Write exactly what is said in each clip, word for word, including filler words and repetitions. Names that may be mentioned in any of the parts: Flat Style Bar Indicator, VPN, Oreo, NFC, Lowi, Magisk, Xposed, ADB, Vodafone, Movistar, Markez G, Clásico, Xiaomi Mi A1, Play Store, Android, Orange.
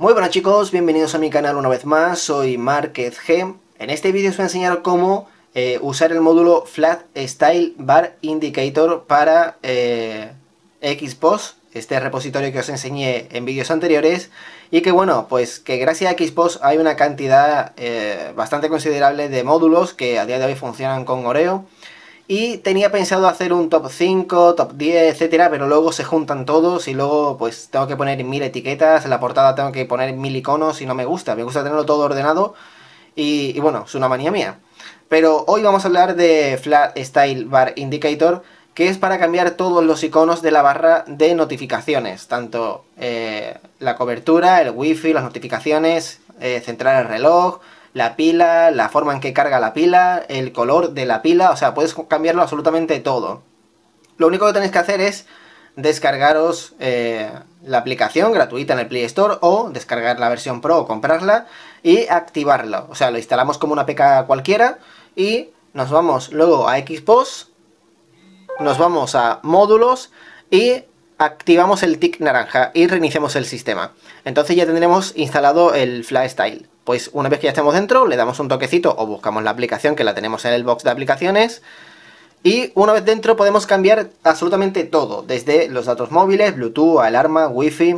Muy buenas chicos, bienvenidos a mi canal una vez más, soy Márquez G. En este vídeo os voy a enseñar cómo eh, usar el módulo Flat Style Bar Indicator para eh, Xposed, este repositorio que os enseñé en vídeos anteriores. Y que bueno, pues que gracias a Xposed hay una cantidad eh, bastante considerable de módulos que a día de hoy funcionan con Oreo. Y tenía pensado hacer un top cinco, top diez, etcétera, pero luego se juntan todos y luego pues tengo que poner mil etiquetas, en la portada tengo que poner mil iconos y no me gusta. Me gusta tenerlo todo ordenado y, y bueno, es una manía mía. Pero hoy vamos a hablar de Flat Style Bar Indicator, que es para cambiar todos los iconos de la barra de notificaciones. Tanto eh, la cobertura, el wifi, las notificaciones, eh, centrar el reloj, la pila, la forma en que carga la pila, el color de la pila, o sea, puedes cambiarlo absolutamente todo. Lo único que tenéis que hacer es descargaros eh, la aplicación gratuita en el Play Store o descargar la versión Pro o comprarla y activarla. O sea, lo instalamos como una A P K cualquiera y nos vamos luego a Xposed, nos vamos a módulos y activamos el tick naranja y reiniciamos el sistema. Entonces ya tendremos instalado el Flat Style. Pues una vez que ya estemos dentro, le damos un toquecito o buscamos la aplicación que la tenemos en el box de aplicaciones. Y una vez dentro podemos cambiar absolutamente todo, desde los datos móviles, Bluetooth, alarma, wifi,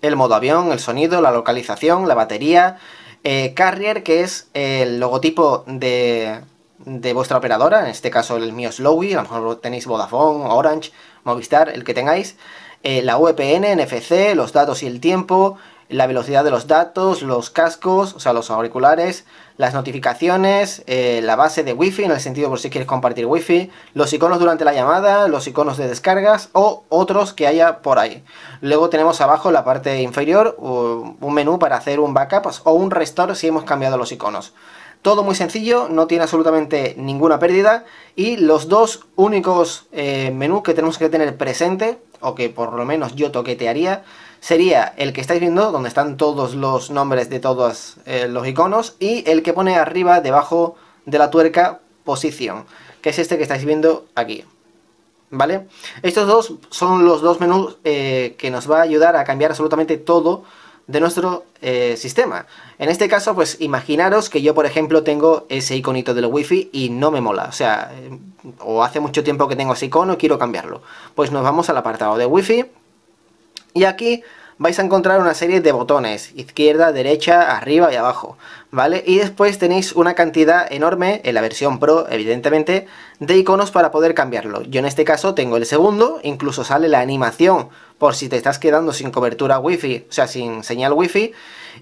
el modo avión, el sonido, la localización, la batería, eh, carrier, que es el logotipo de, de vuestra operadora, en este caso el mío es Lowi, a lo mejor tenéis Vodafone, Orange, Movistar, el que tengáis, eh, la V P N, N F C, los datos y el tiempo, la velocidad de los datos, los cascos, o sea, los auriculares, las notificaciones, eh, la base de wifi, en el sentido por si quieres compartir wifi, los iconos durante la llamada, los iconos de descargas o otros que haya por ahí. Luego tenemos abajo en la parte inferior un menú para hacer un backup o un restore si hemos cambiado los iconos. Todo muy sencillo, no tiene absolutamente ninguna pérdida y los dos únicos eh, menús que tenemos que tener presente, o que por lo menos yo toquetearía, sería el que estáis viendo, donde están todos los nombres de todos eh, los iconos, y el que pone arriba, debajo de la tuerca, posición, que es este que estáis viendo aquí, ¿vale? Estos dos son los dos menús eh, que nos va a ayudar a cambiar absolutamente todo de nuestro eh, sistema. En este caso, pues imaginaros que yo, por ejemplo, tengo ese iconito del wifi y no me mola, o sea, eh, o hace mucho tiempo que tengo ese icono y quiero cambiarlo. Pues nos vamos al apartado de wifi y aquí vais a encontrar una serie de botones, izquierda, derecha, arriba y abajo, ¿vale? Y después tenéis una cantidad enorme, en la versión Pro, evidentemente, de iconos para poder cambiarlo. Yo en este caso tengo el segundo, incluso sale la animación por si te estás quedando sin cobertura wifi, o sea, sin señal wifi.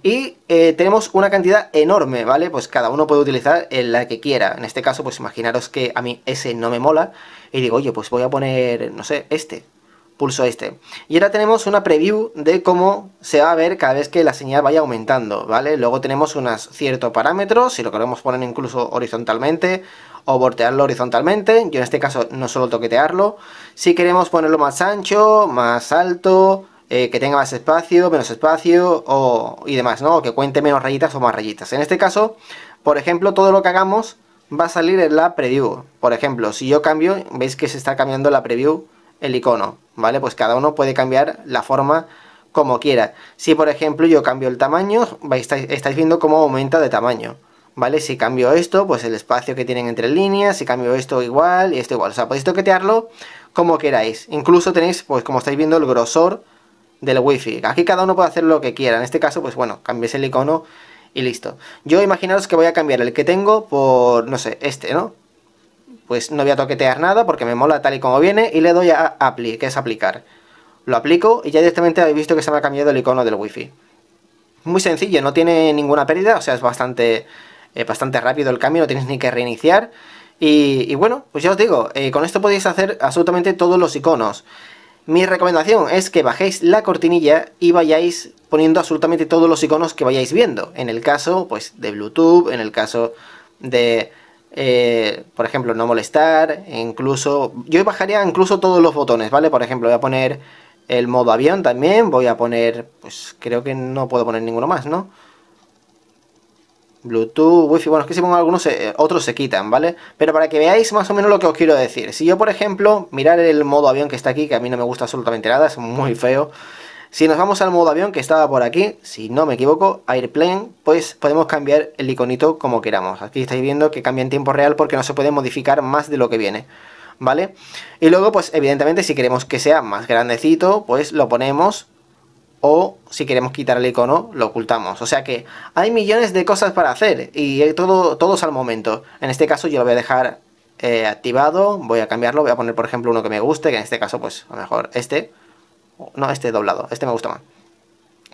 Y eh, tenemos una cantidad enorme, ¿vale? Pues cada uno puede utilizar en la que quiera. En este caso, pues imaginaros que a mí ese no me mola y digo, oye, pues voy a poner, no sé, este. Pulso este. Y ahora tenemos una preview de cómo se va a ver cada vez que la señal vaya aumentando, ¿vale? Luego tenemos unos ciertos parámetros, si lo queremos poner incluso horizontalmente o voltearlo horizontalmente. Yo en este caso no suelo toquetearlo. Si queremos ponerlo más ancho, más alto, eh, que tenga más espacio, menos espacio o, y demás, ¿no? O que cuente menos rayitas o más rayitas. En este caso, por ejemplo, todo lo que hagamos va a salir en la preview. Por ejemplo, si yo cambio, veis que se está cambiando la preview el icono, ¿vale? Pues cada uno puede cambiar la forma como quiera. Si por ejemplo yo cambio el tamaño, vais, estáis viendo cómo aumenta de tamaño, ¿vale? Si cambio esto, pues el espacio que tienen entre líneas, si cambio esto igual y esto igual, o sea, podéis toquetearlo como queráis. Incluso tenéis, pues como estáis viendo, el grosor del wifi. Aquí cada uno puede hacer lo que quiera. En este caso, pues bueno, cambiéis el icono y listo. Yo imaginaros que voy a cambiar el que tengo por, no sé, este, ¿no? Pues no voy a toquetear nada porque me mola tal y como viene y le doy a Apply, que es aplicar. Lo aplico y ya directamente habéis visto que se me ha cambiado el icono del wifi. Muy sencillo, no tiene ninguna pérdida, o sea, es bastante, eh, bastante rápido el cambio, no tienes ni que reiniciar. Y, y bueno, pues ya os digo, eh, con esto podéis hacer absolutamente todos los iconos. Mi recomendación es que bajéis la cortinilla y vayáis poniendo absolutamente todos los iconos que vayáis viendo. En el caso, pues, de Bluetooth, en el caso de... Eh, por ejemplo, no molestar, incluso, yo bajaría incluso todos los botones, ¿vale? Por ejemplo, voy a poner el modo avión también, voy a poner, pues creo que no puedo poner ninguno más, ¿no? Bluetooth, wifi, bueno, es que si pongo algunos, se, otros se quitan, ¿vale? Pero para que veáis más o menos lo que os quiero decir. Si yo, por ejemplo, mirar el modo avión que está aquí, que a mí no me gusta absolutamente nada, es muy feo. Si nos vamos al modo avión, que estaba por aquí, si no me equivoco, Airplane, pues podemos cambiar el iconito como queramos. Aquí estáis viendo que cambia en tiempo real porque no se puede modificar más de lo que viene, ¿vale? Y luego, pues evidentemente, si queremos que sea más grandecito, pues lo ponemos, o si queremos quitar el icono, lo ocultamos. O sea que hay millones de cosas para hacer y todo, todos al momento. En este caso yo lo voy a dejar eh, activado, voy a cambiarlo, voy a poner por ejemplo uno que me guste, que en este caso pues a lo mejor este... No, este doblado, este me gusta más.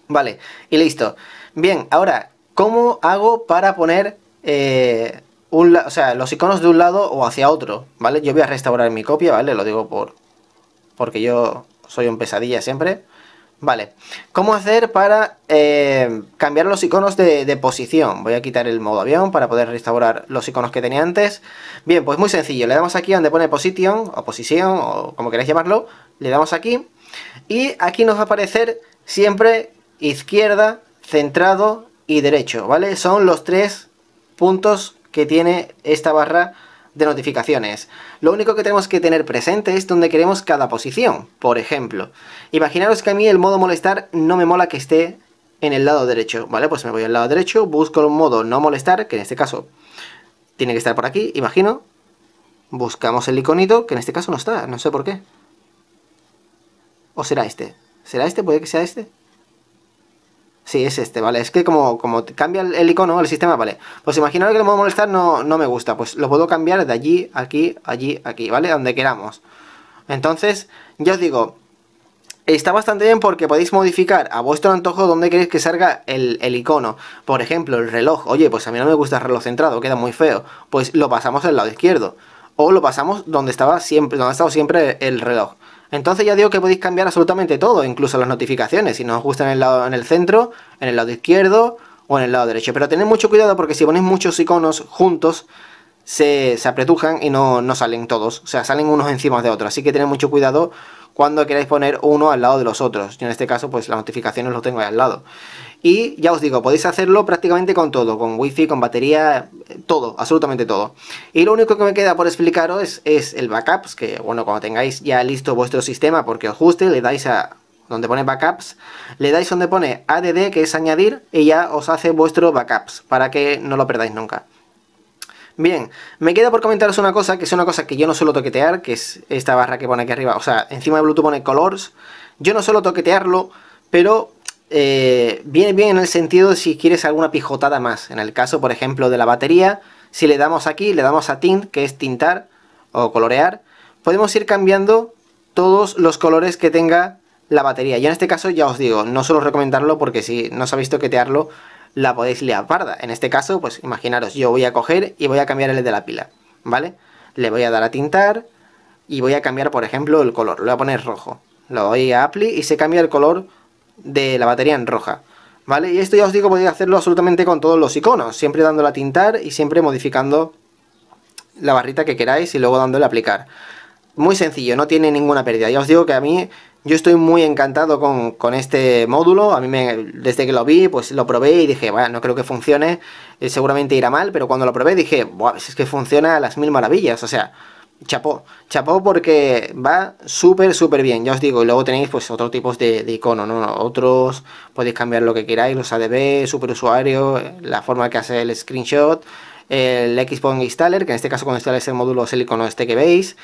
Vale, y listo. Bien, ahora, ¿cómo hago para poner eh, un, o sea, los iconos de un lado o hacia otro? ¿Vale? Yo voy a restaurar mi copia, ¿vale? Lo digo por porque yo soy un pesadilla siempre. Vale, ¿cómo hacer para eh, cambiar los iconos de, de posición? Voy a quitar el modo avión para poder restaurar los iconos que tenía antes. Bien, pues muy sencillo, le damos aquí donde pone position, o posición, o como queráis llamarlo, le damos aquí. Y aquí nos va a aparecer siempre izquierda, centrado y derecho, ¿vale? Son los tres puntos que tiene esta barra de notificaciones. Lo único que tenemos que tener presente es donde queremos cada posición. Por ejemplo, imaginaros que a mí el modo molestar no me mola que esté en el lado derecho, ¿vale? Pues me voy al lado derecho, busco el modo no molestar, que en este caso tiene que estar por aquí, imagino. Buscamos el iconito, que en este caso no está, no sé por qué. ¿O será este? ¿Será este? ¿Puede que sea este? Sí, es este, ¿vale? Es que como, como cambia el icono, el sistema, ¿vale? Pues imaginaros que el modo molestar no, no me gusta. Pues lo puedo cambiar de allí, aquí, allí, aquí, ¿vale? Donde queramos. Entonces, ya os digo, está bastante bien porque podéis modificar a vuestro antojo donde queréis que salga el, el icono. Por ejemplo, el reloj. Oye, pues a mí no me gusta el reloj centrado, queda muy feo. Pues lo pasamos al lado izquierdo. O lo pasamos donde estaba siempre, donde ha estado siempre el reloj. Entonces ya digo que podéis cambiar absolutamente todo, incluso las notificaciones, si no os gusta en el lado, en el centro, en el lado izquierdo o en el lado derecho. Pero tened mucho cuidado porque si ponéis muchos iconos juntos, se, se apretujan y no, no salen todos. O sea, salen unos encima de otros. Así que tened mucho cuidado cuando queráis poner uno al lado de los otros. Yo en este caso, pues las notificaciones lo tengo ahí al lado. Y ya os digo, podéis hacerlo prácticamente con todo, con wifi, con batería, todo, absolutamente todo. Y lo único que me queda por explicaros es, es el backups, que bueno, cuando tengáis ya listo vuestro sistema porque os guste, le dais a donde pone backups, le dais donde pone add, que es añadir, y ya os hace vuestro backups, para que no lo perdáis nunca. Bien, me queda por comentaros una cosa, que es una cosa que yo no suelo toquetear, que es esta barra que pone aquí arriba, o sea, encima de Bluetooth pone Colors, yo no suelo toquetearlo, pero eh, viene bien en el sentido de si quieres alguna pijotada más, en el caso, por ejemplo, de la batería, si le damos aquí, le damos a Tint, que es tintar o colorear, podemos ir cambiando todos los colores que tenga la batería. Yo en este caso, ya os digo, no suelo recomendarlo porque si no sabéis toquetearlo, la podéis liar parda. En este caso, pues imaginaros, yo voy a coger y voy a cambiar el de la pila, ¿vale? Le voy a dar a tintar y voy a cambiar, por ejemplo, el color. Lo voy a poner rojo. Lo doy a Apply y se cambia el color de la batería en roja, ¿vale? Y esto ya os digo, podéis hacerlo absolutamente con todos los iconos, siempre dándole a tintar y siempre modificando la barrita que queráis y luego dándole a aplicar. Muy sencillo, no tiene ninguna pérdida. Ya os digo que a mí... Yo estoy muy encantado con, con este módulo, a mí me, desde que lo vi, pues lo probé y dije, bueno, no creo que funcione, eh, seguramente irá mal, pero cuando lo probé dije, buah, es que funciona a las mil maravillas, o sea, chapó, chapó porque va súper, súper bien, ya os digo, y luego tenéis pues otros tipos de, de icono, ¿no? Otros, podéis cambiar lo que queráis, los A D B, superusuario, la forma que hace el screenshot, el Xposed Installer, que en este caso cuando instales el módulo es el icono este que veis,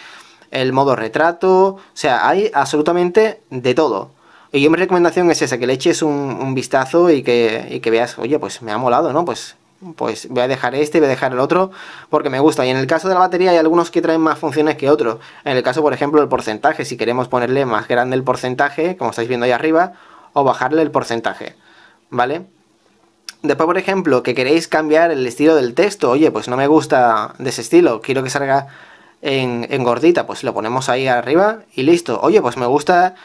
el modo retrato, o sea, hay absolutamente de todo. Y yo mi recomendación es esa, que le eches un, un vistazo y que, y que veas, oye, pues me ha molado, ¿no? Pues, pues voy a dejar este y voy a dejar el otro porque me gusta. Y en el caso de la batería hay algunos que traen más funciones que otros. En el caso, por ejemplo, del porcentaje, si queremos ponerle más grande el porcentaje, como estáis viendo ahí arriba, o bajarle el porcentaje, ¿vale? Después, por ejemplo, que queréis cambiar el estilo del texto, oye, pues no me gusta de ese estilo, quiero que salga... En, en gordita, pues lo ponemos ahí arriba y listo. Oye, pues me gusta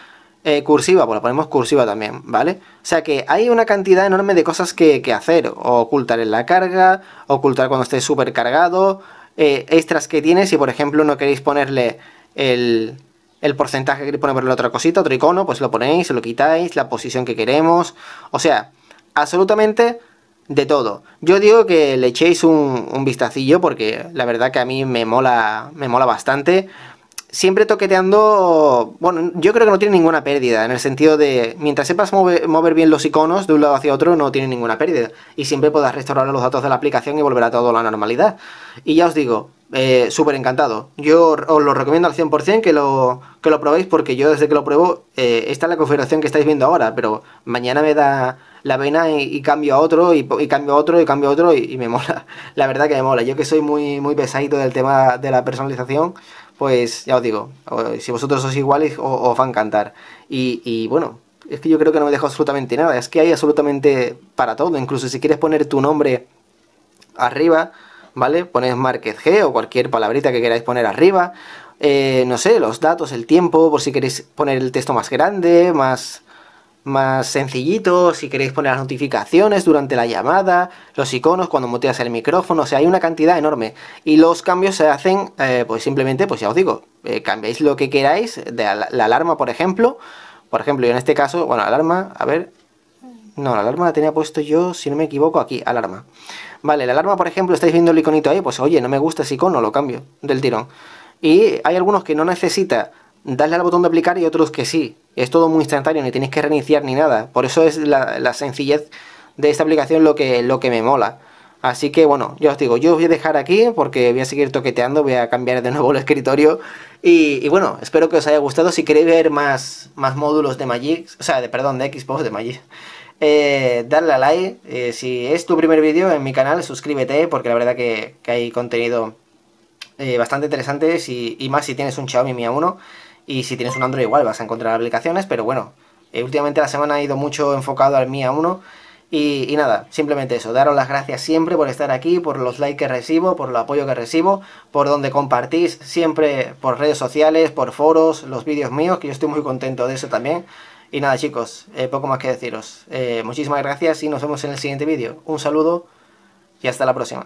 eh, cursiva, pues lo ponemos cursiva también, ¿vale? O sea que hay una cantidad enorme de cosas que, que hacer, o ocultar en la carga, ocultar cuando esté súper cargado, eh, extras que tiene, si por ejemplo no queréis ponerle el, el porcentaje que queréis ponerle otra cosita, otro icono, pues lo ponéis, lo quitáis, la posición que queremos, o sea, absolutamente... de todo. Yo digo que le echéis un, un vistacillo porque la verdad que a mí me mola, me mola bastante. siempre toqueteando. Bueno, yo creo que no tiene ninguna pérdida, en el sentido de, mientras sepas mover, mover bien los iconos de un lado hacia otro, no tiene ninguna pérdida, y siempre podrás restaurar los datos de la aplicación y volver a toda la normalidad. Y ya os digo, eh, súper encantado, yo os lo recomiendo al cien por cien que lo, que lo probéis, porque yo desde que lo pruebo, eh, esta es la configuración que estáis viendo ahora, pero mañana me da la vena y, y cambio a otro, y, y cambio a otro, y cambio a otro, y, y me mola, la verdad que me mola. Yo que soy muy, muy pesadito del tema de la personalización, pues ya os digo, si vosotros sois iguales os va a encantar. Y, y bueno, es que yo creo que no me dejo absolutamente nada, es que hay absolutamente para todo, incluso si quieres poner tu nombre arriba, ¿vale? Pones Márquez G o cualquier palabrita que queráis poner arriba, eh, no sé, los datos, el tiempo, por si queréis poner el texto más grande, más, más sencillito, si queréis poner las notificaciones durante la llamada, los iconos cuando muteas el micrófono, o sea, hay una cantidad enorme, y los cambios se hacen, eh, pues simplemente, pues ya os digo, eh, cambiáis lo que queráis, de la, la alarma, por ejemplo, por ejemplo, yo en este caso, bueno, alarma, a ver, no, la alarma la tenía puesto yo, si no me equivoco, aquí, alarma, vale, la alarma, por ejemplo, estáis viendo el iconito ahí, pues oye, no me gusta ese icono, lo cambio del tirón, y hay algunos que no necesita darle al botón de aplicar y otros que sí. Es todo muy instantáneo, ni tenéis que reiniciar ni nada. Por eso es la, la sencillez de esta aplicación lo que, lo que me mola. Así que bueno, ya os digo, yo os voy a dejar aquí porque voy a seguir toqueteando, voy a cambiar de nuevo el escritorio. Y, y bueno, espero que os haya gustado. Si queréis ver más, más módulos de Magisk, o sea, de, perdón, de Xposed, de Magisk, eh, darle a like. Eh, si es tu primer vídeo en mi canal, suscríbete porque la verdad que, que hay contenido eh, bastante interesante y, y más si tienes un Xiaomi Mi A uno. Y si tienes un Android igual vas a encontrar aplicaciones, pero bueno, eh, últimamente la semana ha ido mucho enfocado al Mi A uno y, y nada, simplemente eso, daros las gracias siempre por estar aquí, por los likes que recibo, por el apoyo que recibo, por donde compartís, siempre por redes sociales, por foros, los vídeos míos, que yo estoy muy contento de eso también. Y nada chicos, eh, poco más que deciros, eh, muchísimas gracias y nos vemos en el siguiente vídeo, un saludo y hasta la próxima.